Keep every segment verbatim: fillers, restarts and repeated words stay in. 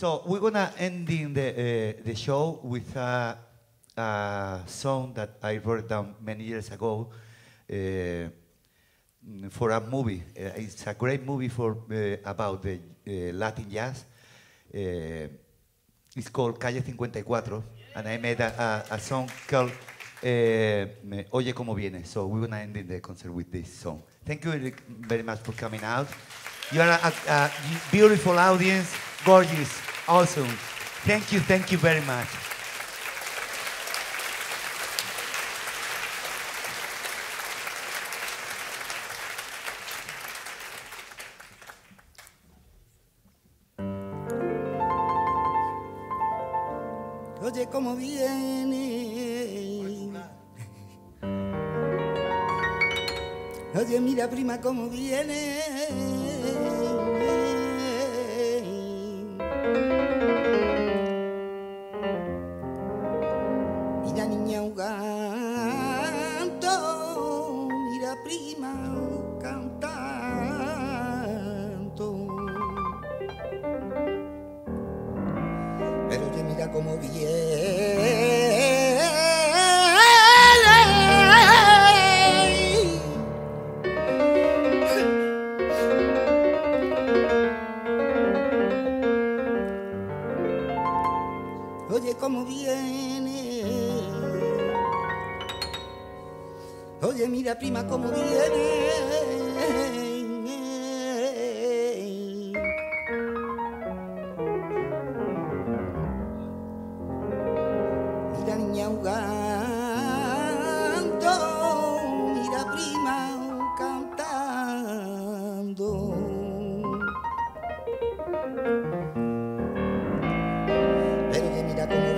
So we're gonna ending the uh, the show with a, a song that I wrote down many years ago uh, for a movie. Uh, it's a great movie for uh, about the uh, Latin jazz. Uh, it's called Calle fifty-four, and I made a, a, a song called uh, Oye Cómo Viene. So we're gonna end the concert with this song. Thank you very much for coming out. You are a, a beautiful audience. Gorgeous, awesome. Thank you, thank you very much. Oye, cómo viene. Oye, mira, prima, cómo viene. Canto, mira prima, cantando. Pero que mira cómo viene. Oye, cómo viene. Oye, mira, prima, cómo viene. Mira, niña, jugando. Mira, prima, cantando. Pero que mira cómo viene.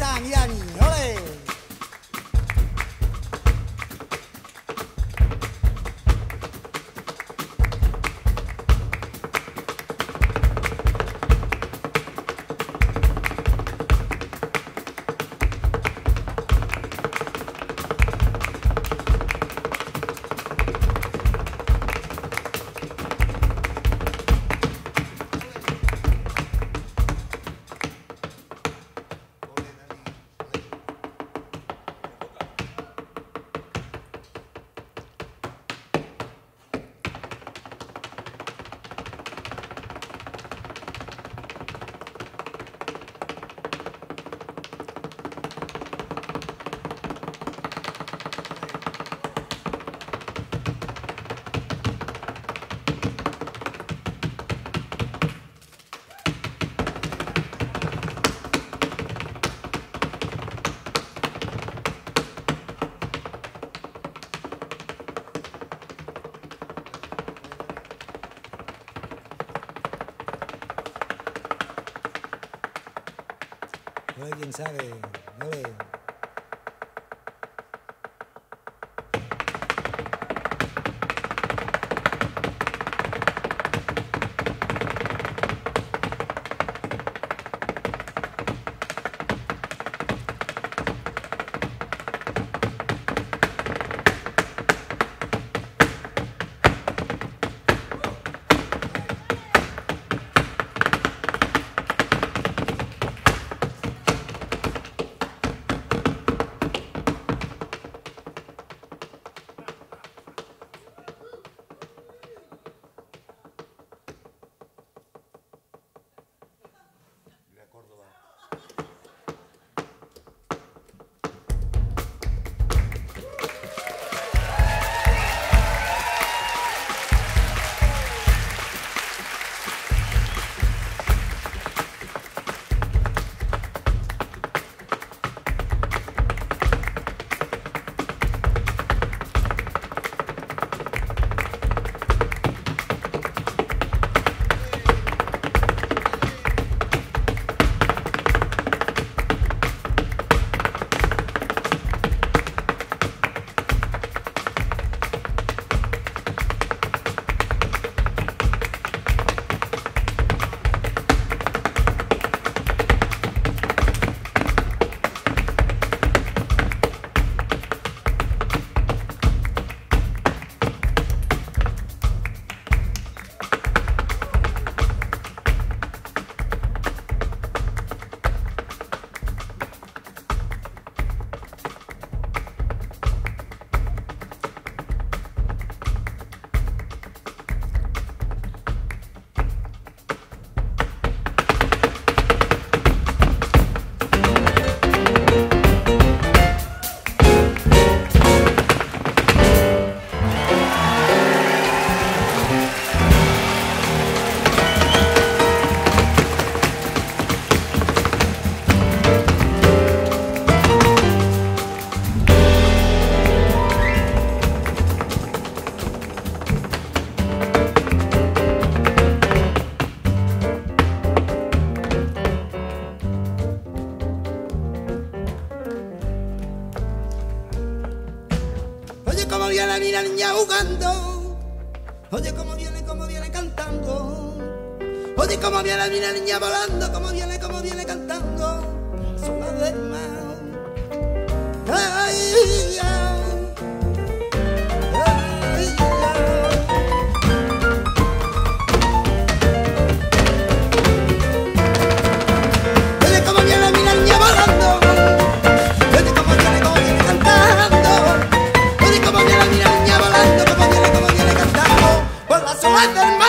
San y Ani. ¡Ole! ¿Quién sabe? Vale. Mira niña jugando, oye cómo viene, cómo viene cantando, oye cómo viene, mira niña volando, cómo viene, cómo viene cantando, su madre más. Ay, ay. ¡Suéltame!